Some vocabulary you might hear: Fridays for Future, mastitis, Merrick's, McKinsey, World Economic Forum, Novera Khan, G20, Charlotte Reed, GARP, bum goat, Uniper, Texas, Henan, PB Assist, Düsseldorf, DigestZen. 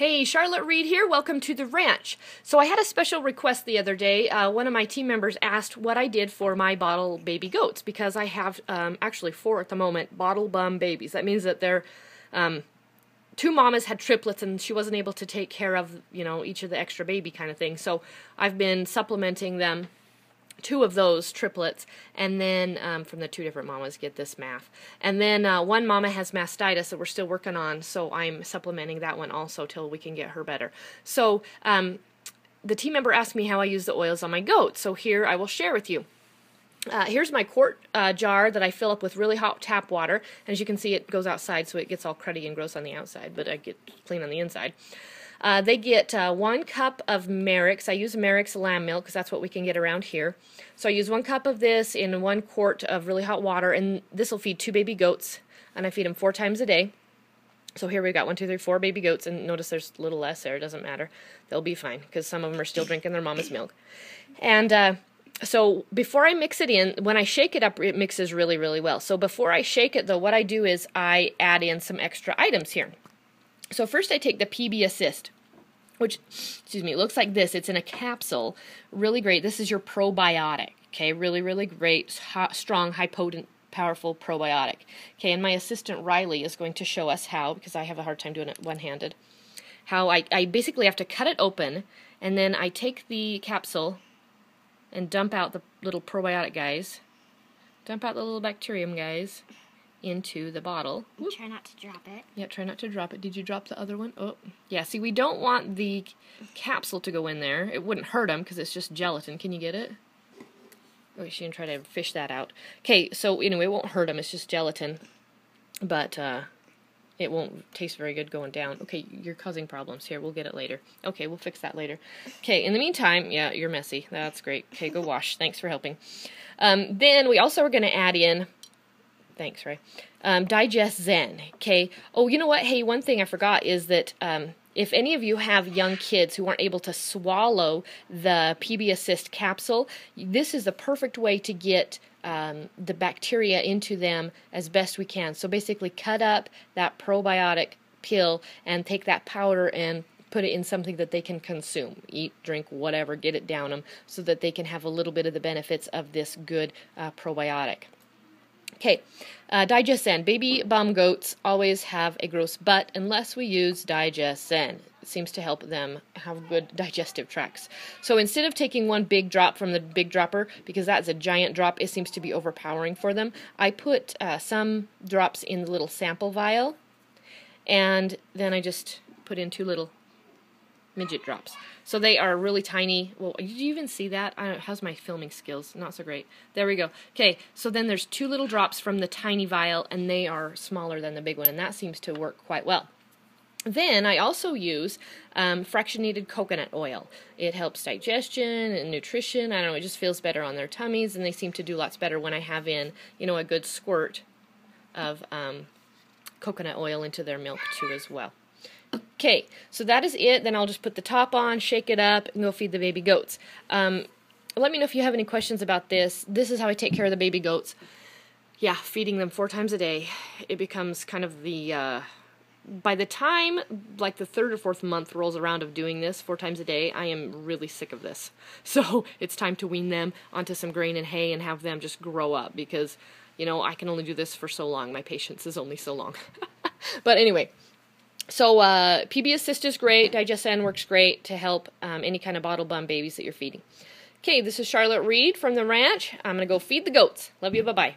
Hey, Charlotte Reed here. Welcome to the ranch. So I had a special request the other day. One of my team members asked what I did for my bottle baby goats, because I have actually 4 at the moment, bottle bum babies. That means that they're 2 mamas had triplets and she wasn't able to take care of, you know, each of the extra baby kind of thing. So I've been supplementing them, 2 of those triplets, and then from the 2 different mamas, get this math. And then one mama has mastitis that we're still working on, so I'm supplementing that one also till we can get her better. So the team member asked me how I use the oils on my goats, so here I will share with you. Here's my quart jar that I fill up with really hot tap water, and as you can see it goes outside, so it gets all cruddy and gross on the outside, but I get clean on the inside. They get 1 cup of Merrick's. I use Merrick's lamb milk because that's what we can get around here. So I use 1 cup of this in 1 quart of really hot water, and this will feed 2 baby goats, and I feed them 4 times a day. So here we've got 1, 2, 3, 4 baby goats, and notice there's a little less there. It doesn't matter. They'll be fine because some of them are still drinking their mama's milk. And so before I mix it in, when I shake it up, it mixes really, really well. So before I shake it, though, what I do is I add in some extra items here. So first I take the PB Assist, which, excuse me, looks like this. It's in a capsule. Really great. This is your probiotic, okay? Really, really great, strong, high-potent, powerful probiotic. Okay, and my assistant Riley is going to show us how, because I have a hard time doing it one-handed, how I basically have to cut it open, and then I take the capsule and dump out the little probiotic guys, dump out the little bacterium guys, into the bottle. Try not to drop it. Yeah, try not to drop it. Did you drop the other one? Oh, yeah. See, we don't want the capsule to go in there. It wouldn't hurt them because it's just gelatin. Can you get it? Oh, she didn't try to fish that out. Okay, so anyway, it won't hurt them. It's just gelatin, but it won't taste very good going down. Okay, you're causing problems here. We'll get it later. Okay, we'll fix that later. Okay, in the meantime, yeah, you're messy. That's great. Okay, go wash. Thanks for helping. Then we also are going to add in. Thanks, Ray. DigestZen, okay? Oh, you know what? Hey, one thing I forgot is that if any of you have young kids who aren't able to swallow the PB Assist capsule, this is the perfect way to get the bacteria into them as best we can. So basically cut up that probiotic pill and take that powder and put it in something that they can consume, eat, drink, whatever, get it down them so that they can have a little bit of the benefits of this good probiotic. Okay, DigestZen. Baby bum goats always have a gross butt unless we use DigestZen. It seems to help them have good digestive tracts. So instead of taking one big drop from the big dropper, because that's a giant drop, it seems to be overpowering for them, I put some drops in the little sample vial, and then I just put in 2 little midget drops. So they are really tiny. Well, did you even see that? I don't know. How's my filming skills? Not so great. There we go. Okay, so then there's 2 little drops from the tiny vial, and they are smaller than the big one, and that seems to work quite well. Then I also use fractionated coconut oil. It helps digestion and nutrition. I don't know, it just feels better on their tummies, and they seem to do lots better when I have in, you know, a good squirt of coconut oil into their milk too as well. Okay, so that is it. Then I'll just put the top on, shake it up, and go feed the baby goats. Let me know if you have any questions about this. This is how I take care of the baby goats. Yeah, feeding them 4 times a day. It becomes kind of the, by the time like the 3rd or 4th month rolls around of doing this 4 times a day, I am really sick of this. So it's time to wean them onto some grain and hay and have them just grow up, because, you know, I can only do this for so long. My patience is only so long. But anyway. So PB Assist is great, DigestZen works great to help any kind of bottle bum babies that you're feeding. Okay, this is Charlotte Reed from the ranch. I'm going to go feed the goats. Love you, bye-bye.